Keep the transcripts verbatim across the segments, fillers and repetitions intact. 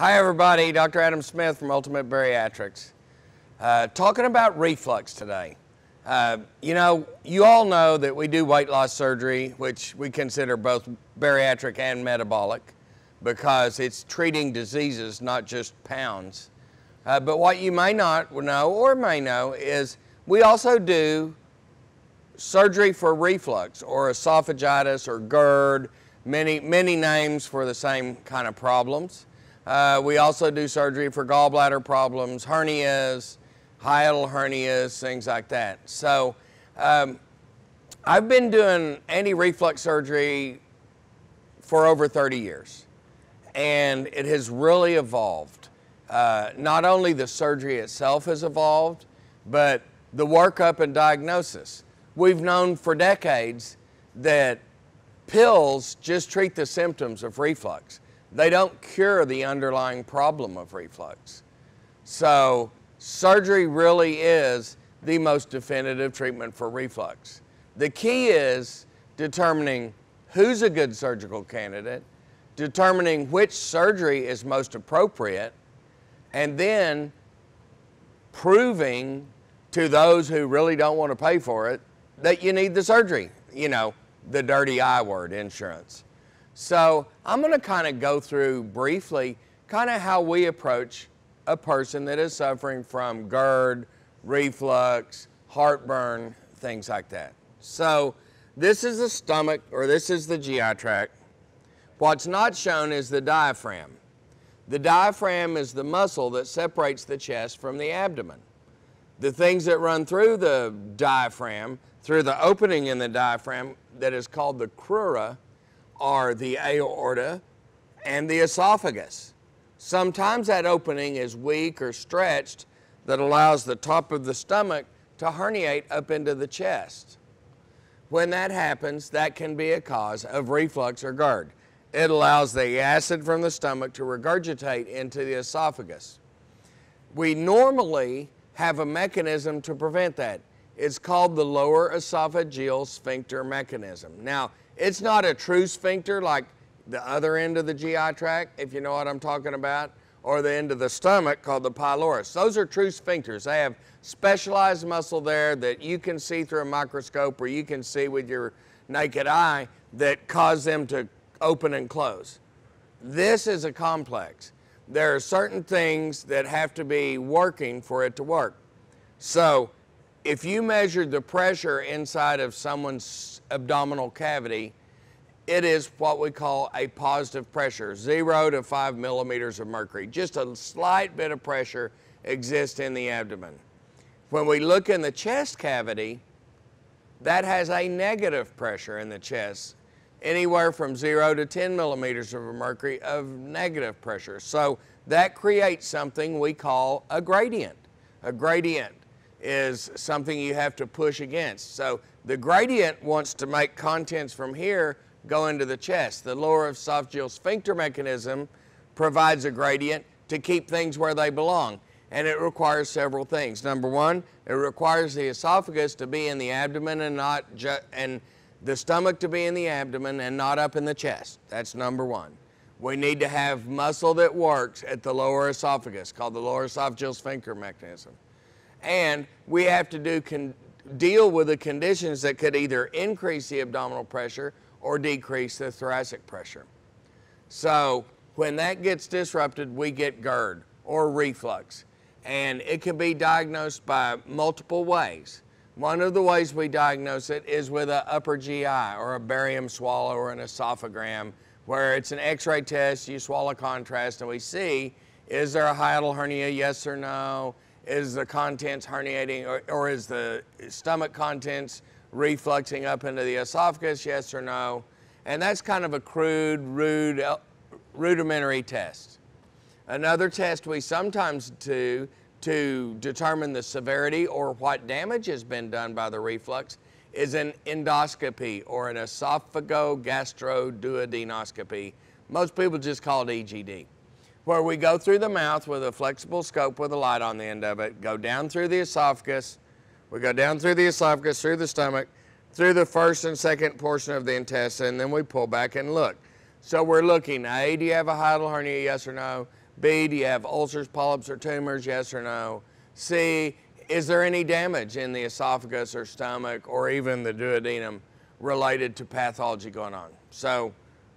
Hi everybody, Doctor Adam Smith from Ultimate Bariatrics. Uh, talking about reflux today. Uh, you know, you all know that we do weight loss surgery, which we consider both bariatric and metabolic, because it's treating diseases, not just pounds. Uh, but what you may not know or may know is we also do surgery for reflux or esophagitis or GERD, many, many names for the same kind of problems. Uh, we also do surgery for gallbladder problems, hernias, hiatal hernias, things like that. So um, I've been doing anti-reflux surgery for over thirty years, and it has really evolved. Uh, not only the surgery itself has evolved, but the workup and diagnosis. We've known for decades that pills just treat the symptoms of reflux. They don't cure the underlying problem of reflux. So surgery really is the most definitive treatment for reflux. The key is determining who's a good surgical candidate, determining which surgery is most appropriate, and then proving to those who really don't want to pay for it that you need the surgery, you know, the dirty I word, insurance. So I'm going to kind of go through briefly kind of how we approach a person that is suffering from GERD, reflux, heartburn, things like that. So this is the stomach, or this is the G I tract. What's not shown is the diaphragm. The diaphragm is the muscle that separates the chest from the abdomen. The things that run through the diaphragm, through the opening in the diaphragm that is called the crura, are the aorta and the esophagus. Sometimes that opening is weak or stretched that allows the top of the stomach to herniate up into the chest. When that happens, that can be a cause of reflux or GERD. It allows the acid from the stomach to regurgitate into the esophagus. We normally have a mechanism to prevent that. It's called the lower esophageal sphincter mechanism. Now, it's not a true sphincter like the other end of the G I tract, if you know what I'm talking about, or the end of the stomach called the pylorus. Those are true sphincters. They have specialized muscle there that you can see through a microscope or you can see with your naked eye that cause them to open and close. This is a complex. There are certain things that have to be working for it to work. So, if you measured the pressure inside of someone's abdominal cavity, it is what we call a positive pressure, zero to five millimeters of mercury. Just a slight bit of pressure exists in the abdomen. When we look in the chest cavity, that has a negative pressure in the chest, anywhere from zero to ten millimeters of mercury of negative pressure. So that creates something we call a gradient, a gradient. Is something you have to push against. So the gradient wants to make contents from here go into the chest. The lower esophageal sphincter mechanism provides a gradient to keep things where they belong. And it requires several things. Number one, it requires the esophagus to be in the abdomen and not ju and the stomach to be in the abdomen and not up in the chest. That's number one. We need to have muscle that works at the lower esophagus, called the lower esophageal sphincter mechanism. And we have to do con deal with the conditions that could either increase the abdominal pressure or decrease the thoracic pressure. So when that gets disrupted, we get GERD or reflux. And it can be diagnosed by multiple ways. One of the ways we diagnose it is with an upper G I or a barium swallow or an esophagram, where it's an x-ray test, you swallow contrast, and we see, is there a hiatal hernia, yes or no? Is the contents herniating, or, or is the stomach contents refluxing up into the esophagus, yes or no? And that's kind of a crude, rude, rudimentary test. Another test we sometimes do to determine the severity or what damage has been done by the reflux is an endoscopy or an esophagogastroduodenoscopy. Most people just call it E G D, where we go through the mouth with a flexible scope with a light on the end of it, go down through the esophagus, we go down through the esophagus, through the stomach, through the first and second portion of the intestine, and then we pull back and look. So we're looking, A, do you have a hiatal hernia, yes or no? B, do you have ulcers, polyps, or tumors, yes or no? C, is there any damage in the esophagus or stomach or even the duodenum related to pathology going on? So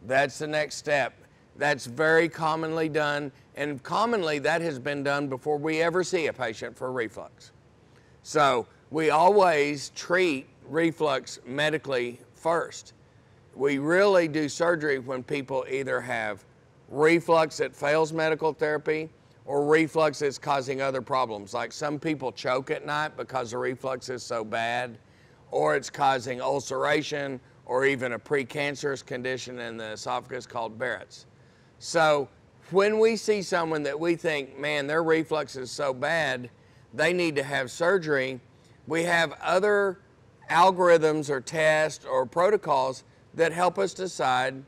that's the next step. That's very commonly done, and commonly that has been done before we ever see a patient for reflux. So we always treat reflux medically first. We really do surgery when people either have reflux that fails medical therapy or reflux that's causing other problems. Like some people choke at night because the reflux is so bad, or it's causing ulceration or even a precancerous condition in the esophagus called Barrett's. So when we see someone that we think, man, their reflux is so bad, they need to have surgery, we have other algorithms or tests or protocols that help us decide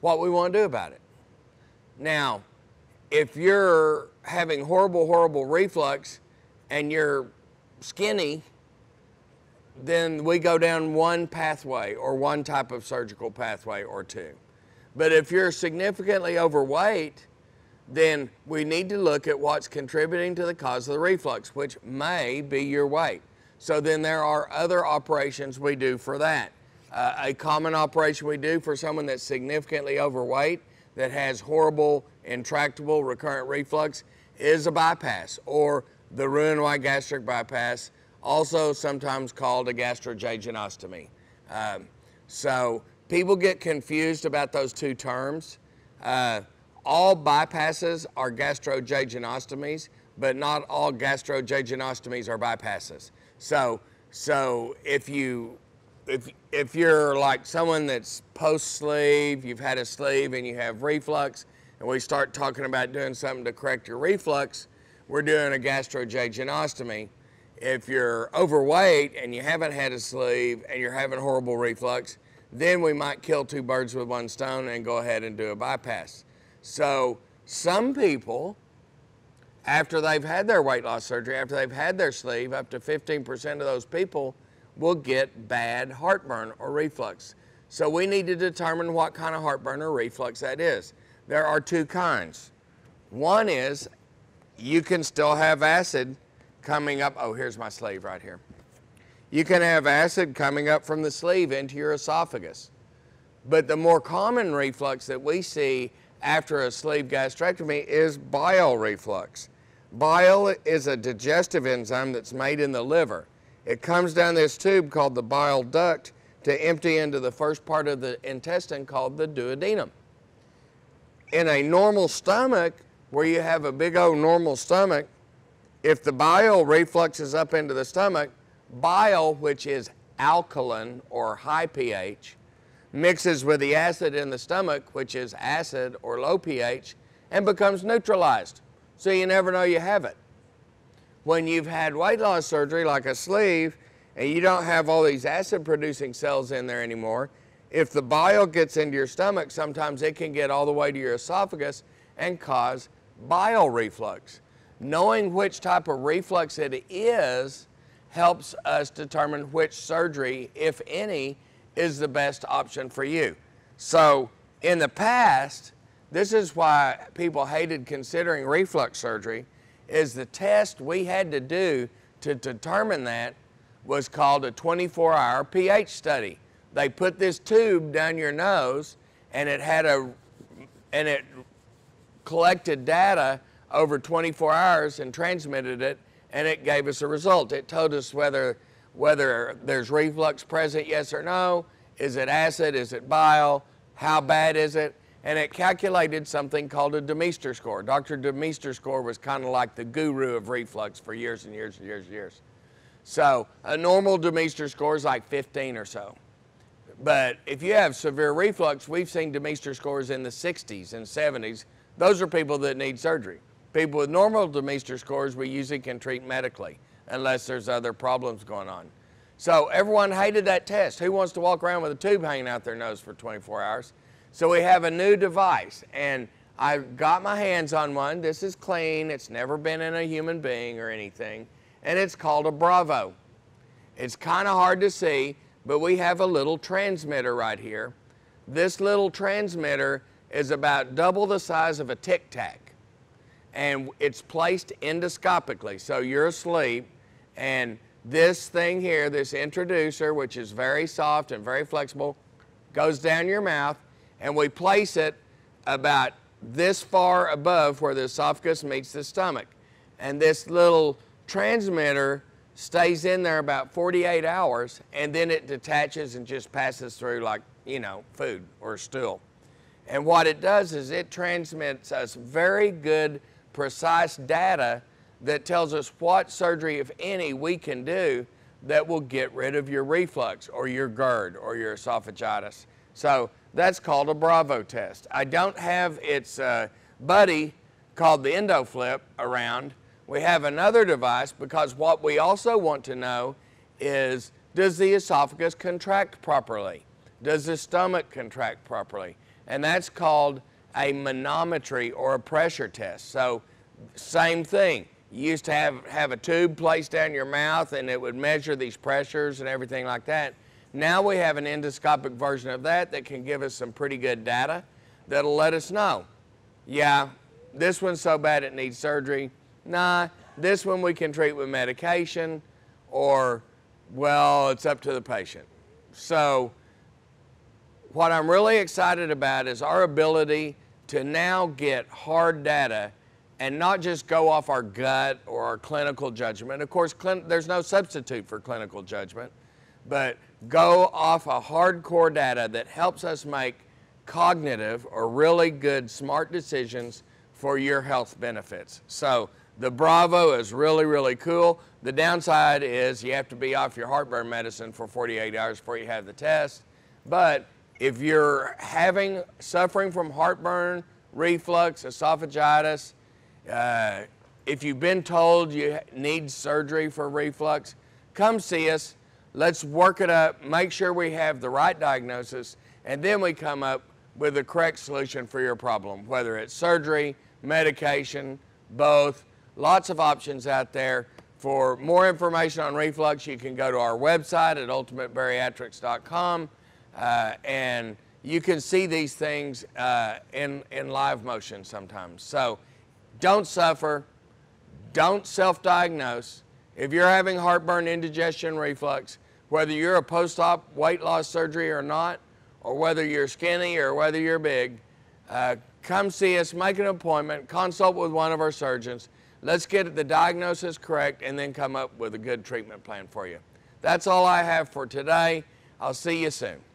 what we want to do about it. Now, if you're having horrible, horrible reflux and you're skinny, then we go down one pathway or one type of surgical pathway or two. But if you're significantly overweight, then we need to look at what's contributing to the cause of the reflux, which may be your weight. So then there are other operations we do for that. Uh, a common operation we do for someone that's significantly overweight that has horrible, intractable, recurrent reflux is a bypass, or the Roux-en-Y gastric bypass, also sometimes called a gastrojejunostomy. Um, so people get confused about those two terms. Uh, all bypasses are gastrojejunostomies, but not all gastrojejunostomies are bypasses. So, so if you, if, if you're like someone that's post-sleeve, you've had a sleeve and you have reflux, and we start talking about doing something to correct your reflux, we're doing a gastrojejunostomy. If you're overweight and you haven't had a sleeve and you're having horrible reflux, then we might kill two birds with one stone and go ahead and do a bypass. So some people, after they've had their weight loss surgery, after they've had their sleeve, up to fifteen percent of those people will get bad heartburn or reflux. So we need to determine what kind of heartburn or reflux that is. There are two kinds. One is you can still have acid coming up, oh, here's my sleeve right here. You can have acid coming up from the sleeve into your esophagus. But the more common reflux that we see after a sleeve gastrectomy is bile reflux. Bile is a digestive enzyme that's made in the liver. It comes down this tube called the bile duct to empty into the first part of the intestine called the duodenum. In a normal stomach, where you have a big old normal stomach, if the bile refluxes up into the stomach, bile, which is alkaline or high pH, mixes with the acid in the stomach, which is acid or low pH, and becomes neutralized. So you never know you have it. When you've had weight loss surgery, like a sleeve, and you don't have all these acid-producing cells in there anymore, if the bile gets into your stomach, sometimes it can get all the way to your esophagus and cause bile reflux. Knowing which type of reflux it is helps us determine which surgery, if any, is the best option for you. So in the past, this is why people hated considering reflux surgery, is the test we had to do to determine that was called a twenty-four hour pH study. They put this tube down your nose and it had a, and it collected data over twenty-four hours and transmitted it, and it gave us a result. It told us whether, whether there's reflux present, yes or no, is it acid, is it bile, how bad is it, and it calculated something called a Demeester score. Doctor Demeester score was kind of like the guru of reflux for years and years and years and years. So a normal Demeester score is like fifteen or so. But if you have severe reflux, we've seen Demeester scores in the sixties and seventies. Those are people that need surgery. People with normal Demeester scores we usually can treat medically unless there's other problems going on. So everyone hated that test. Who wants to walk around with a tube hanging out their nose for twenty-four hours? So we have a new device, and I got my hands on one. This is clean. It's never been in a human being or anything, and it's called a Bravo. It's kind of hard to see, but we have a little transmitter right here. This little transmitter is about double the size of a Tic Tac. and it's placed endoscopically. So you're asleep, and this thing here, this introducer, which is very soft and very flexible, goes down your mouth, and we place it about this far above where the esophagus meets the stomach. And this little transmitter stays in there about forty-eight hours, and then it detaches and just passes through like, you know, food or stool. And what it does is it transmits us very good, precise data that tells us what surgery, if any, we can do that will get rid of your reflux or your GERD or your esophagitis. So that's called a Bravo test. I don't have its uh, buddy called the EndoFlip around. We have another device because what we also want to know is, does the esophagus contract properly? Does the stomach contract properly? And that's called a manometry or a pressure test. So same thing. You used to have, have a tube placed down your mouth and it would measure these pressures and everything like that. Now we have an endoscopic version of that that can give us some pretty good data that'll let us know, yeah, this one's so bad it needs surgery. Nah, this one we can treat with medication, or, well, it's up to the patient. So what I'm really excited about is our ability to now get hard data and not just go off our gut or our clinical judgment. Of course, there's no substitute for clinical judgment, but go off a hardcore data that helps us make cognitive or really good smart decisions for your health benefits. So the Bravo is really, really cool. The downside is you have to be off your heartburn medicine for forty-eight hours before you have the test, but if you're having, suffering from heartburn, reflux, esophagitis, uh, if you've been told you need surgery for reflux, come see us. Let's work it up, make sure we have the right diagnosis, and then we come up with the correct solution for your problem, whether it's surgery, medication, both. Lots of options out there. For more information on reflux, you can go to our website at ultimate bariatrics dot com. Uh, and you can see these things uh, in, in live motion sometimes. So don't suffer, don't self-diagnose. If you're having heartburn, indigestion, reflux, whether you're a post-op weight loss surgery or not, or whether you're skinny or whether you're big, uh, come see us, make an appointment, consult with one of our surgeons. Let's get the diagnosis correct and then come up with a good treatment plan for you. That's all I have for today. I'll see you soon.